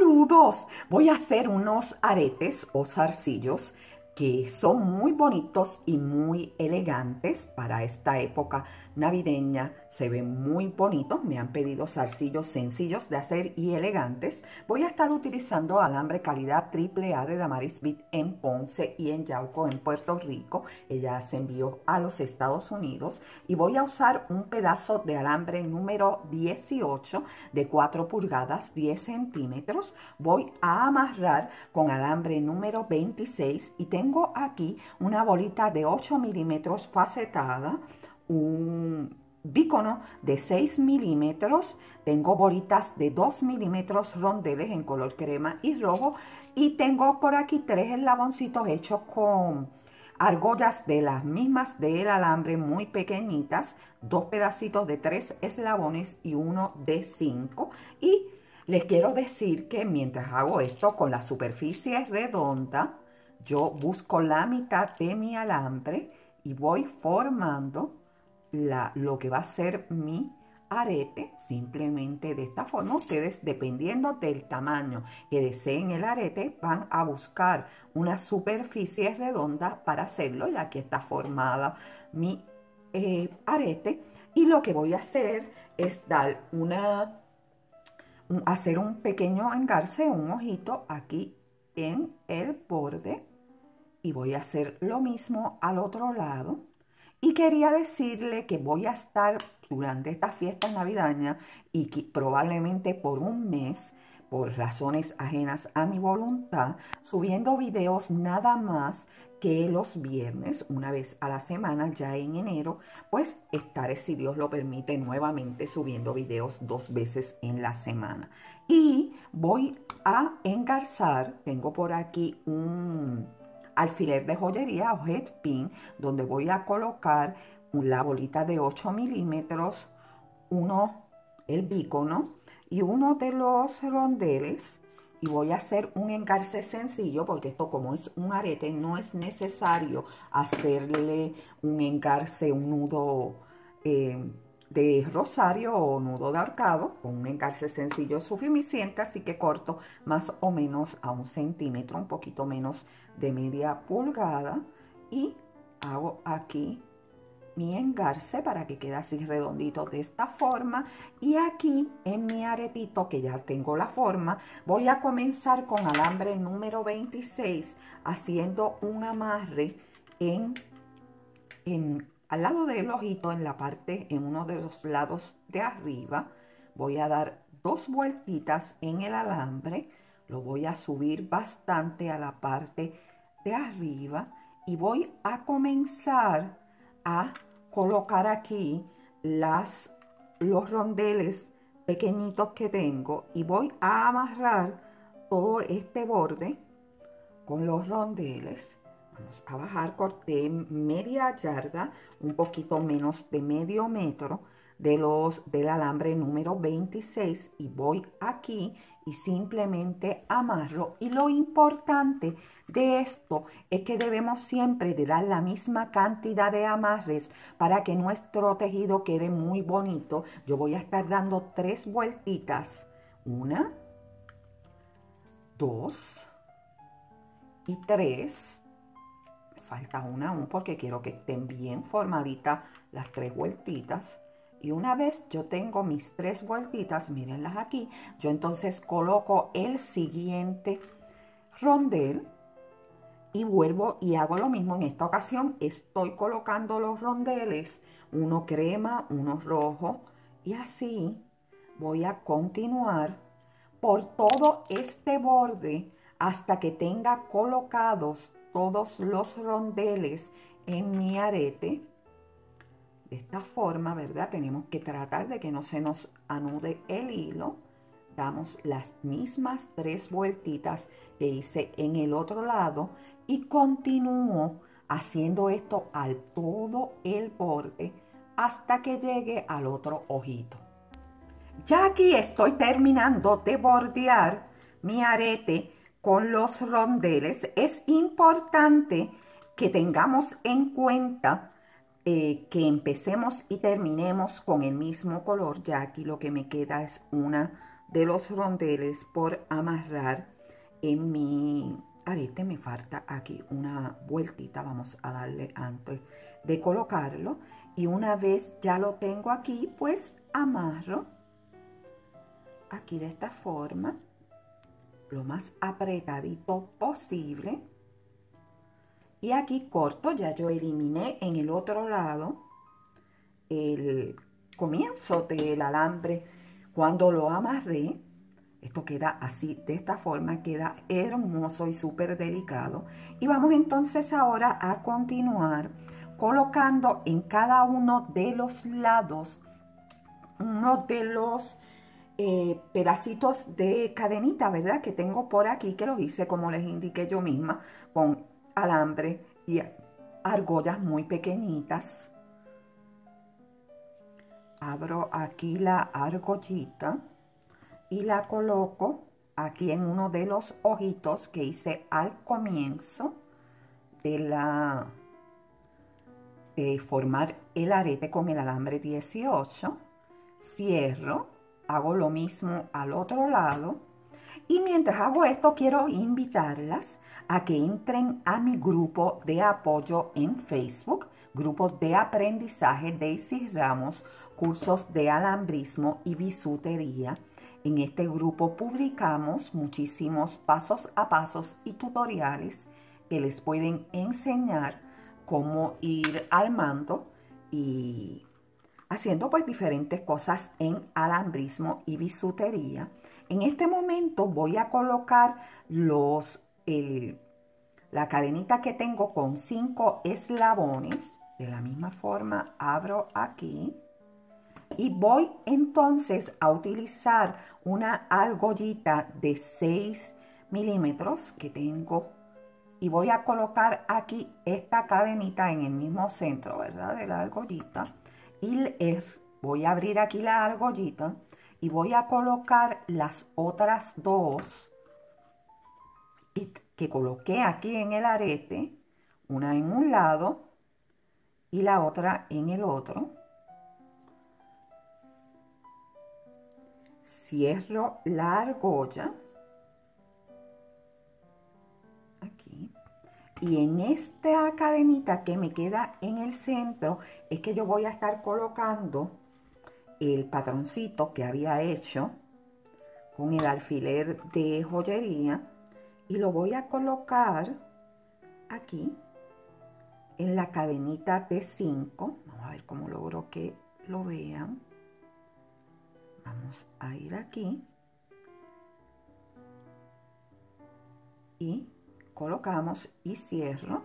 ¡Saludos! Voy a hacer unos aretes o zarcillos que son muy bonitos y muy elegantes para esta época navideña. Se ven muy bonitos, me han pedido zarcillos sencillos de hacer y elegantes. Voy a estar utilizando alambre calidad AAA de Damaris Beads en Ponce y en Yauco, en Puerto Rico. Ella se envió a los Estados Unidos y voy a usar un pedazo de alambre número 18 de 4 pulgadas 10 centímetros. Voy a amarrar con alambre número 26 y tengo aquí una bolita de 8 milímetros facetada, un bícono de 6 milímetros, tengo bolitas de 2 milímetros rondeles en color crema y rojo y tengo por aquí 3 eslaboncitos hechos con argollas de las mismas del alambre muy pequeñitas, 2 pedacitos de 3 eslabones y uno de 5. Y les quiero decir que mientras hago esto con la superficie redonda, yo busco la mitad de mi alambre y voy formando lo que va a ser mi arete, simplemente de esta forma. Ustedes, dependiendo del tamaño que deseen el arete, van a buscar una superficie redonda para hacerlo. Y aquí está formada mi arete. Y lo que voy a hacer es dar hacer un pequeño engarce, un ojito aquí en el borde. Y voy a hacer lo mismo al otro lado. Y quería decirle que voy a estar durante estas fiestas navideñas y que probablemente por un mes, por razones ajenas a mi voluntad, subiendo videos nada más que los viernes, una vez a la semana, ya en enero, pues estaré, si Dios lo permite, nuevamente subiendo videos 2 veces en la semana. Y voy a engarzar, tengo por aquí un alfiler de joyería o headpin, donde voy a colocar la bolita de 8 milímetros, el bícono y uno de los rondeles. Y voy a hacer un engarce sencillo, porque esto, como es un arete, no es necesario hacerle un engarce, un nudo de rosario o nudo de ahorcado. Con un engarce sencillo es suficiente, así que corto más o menos a 1 centímetro, un poquito menos de media pulgada, y hago aquí mi engarce para que quede así redondito de esta forma. Y aquí en mi aretito, que ya tengo la forma, voy a comenzar con alambre número 26 haciendo un amarre al lado del ojito, en uno de los lados de arriba. Voy a dar 2 vueltitas en el alambre, lo voy a subir bastante a la parte de arriba y voy a comenzar a colocar aquí los rondeles pequeñitos que tengo y voy a amarrar todo este borde con los rondeles. Vamos a bajar, corté media yarda, un poquito menos de medio metro del alambre número 26 y voy aquí y simplemente amarro. Y lo importante de esto es que debemos siempre de dar la misma cantidad de amarres para que nuestro tejido quede muy bonito. Yo voy a estar dando 3 vueltitas, 1, 2 y 3. Falta una aún porque quiero que estén bien formaditas las 3 vueltitas. Y una vez yo tengo mis 3 vueltitas, mírenlas aquí, yo entonces coloco el siguiente rondel y vuelvo y hago lo mismo. En esta ocasión estoy colocando los rondeles, uno crema, uno rojo, y así voy a continuar por todo este borde hasta que tenga colocados todos los rondeles en mi arete. De esta forma, ¿verdad? Tenemos que tratar de que no se nos anude el hilo. Damos las mismas 3 vueltitas que hice en el otro lado y continúo haciendo esto al todo el borde hasta que llegue al otro ojito. Ya aquí estoy terminando de bordear mi arete con los rondeles. Es importante que tengamos en cuenta que empecemos y terminemos con el mismo color. Ya aquí lo que me queda es una de los rompeles por amarrar en mi arete. Me falta aquí una vueltita, vamos a darle antes de colocarlo. Y una vez ya lo tengo aquí, pues amarro aquí de esta forma, lo más apretadito posible. Y aquí corto, ya yo eliminé en el otro lado el comienzo del alambre cuando lo amarré. Esto queda así, de esta forma, queda hermoso y súper delicado. Y vamos entonces ahora a continuar colocando en cada uno de los lados uno de los pedacitos de cadenita, ¿verdad?, que tengo por aquí, que los hice, como les indiqué, yo misma con alambre y argollas muy pequeñitas. Abro aquí la argollita y la coloco aquí en uno de los ojitos que hice al comienzo de la formar el arete con el alambre 18. Cierro, hago lo mismo al otro lado. Y mientras hago esto, quiero invitarlas a que entren a mi grupo de apoyo en Facebook, Grupo de Aprendizaje Daisy Ramos, Cursos de Alambrismo y Bisutería. En este grupo publicamos muchísimos pasos a pasos y tutoriales que les pueden enseñar cómo ir armando y haciendo pues diferentes cosas en alambrismo y bisutería. En este momento voy a colocar la cadenita que tengo con 5 eslabones. De la misma forma abro aquí y voy entonces a utilizar una argollita de 6 milímetros que tengo y voy a colocar aquí esta cadenita en el mismo centro, ¿verdad?, de la argollita. Y voy a abrir aquí la argollita y voy a colocar las otras dos que coloqué aquí en el arete, una en un lado y la otra en el otro. Cierro la argolla aquí. Y en esta cadenita que me queda en el centro es que yo voy a estar colocando el patroncito que había hecho con el alfiler de joyería y lo voy a colocar aquí en la cadenita de 5. Vamos a ver cómo logro que lo vean. Vamos a ir aquí y colocamos y cierro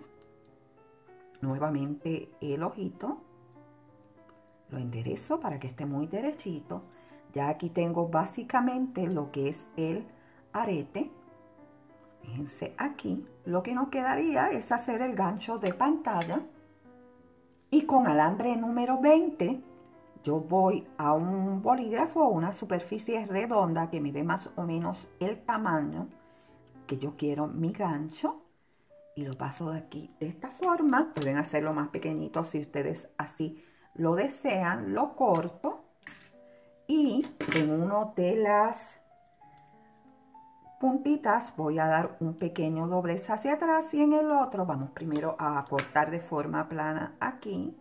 nuevamente el ojito, lo enderezo para que esté muy derechito. Ya aquí tengo básicamente lo que es el arete. Fíjense aquí, lo que nos quedaría es hacer el gancho de pantalla y con alambre número 20 yo voy a un bolígrafo, una superficie redonda que me dé más o menos el tamaño que yo quiero mi gancho y lo paso de aquí de esta forma. Pueden hacerlo más pequeñito si ustedes así lo desean. Lo corto y en uno de las puntitas voy a dar un pequeño doblez hacia atrás y en el otro vamos primero a cortar de forma plana aquí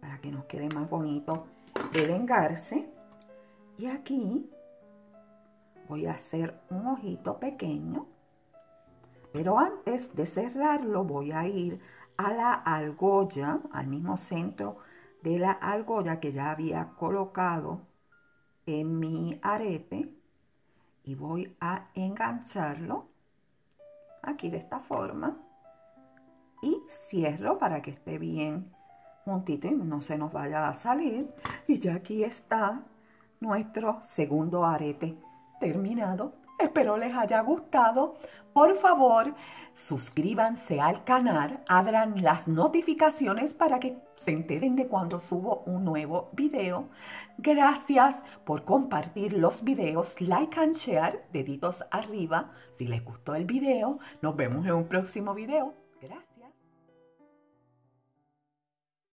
para que nos quede más bonito el engarce. Y aquí voy a hacer un ojito pequeño, pero antes de cerrarlo voy a ir a la argolla, al mismo centro de la argolla que ya había colocado en mi arete, y voy a engancharlo aquí de esta forma y cierro para que esté bien juntito y no se nos vaya a salir. Y ya aquí está nuestro segundo arete terminado. Espero les haya gustado. Por favor, suscríbanse al canal, abran las notificaciones para que se enteren de cuando subo un nuevo video. Gracias por compartir los videos, like and share, deditos arriba si les gustó el video. Nos vemos en un próximo video. Gracias.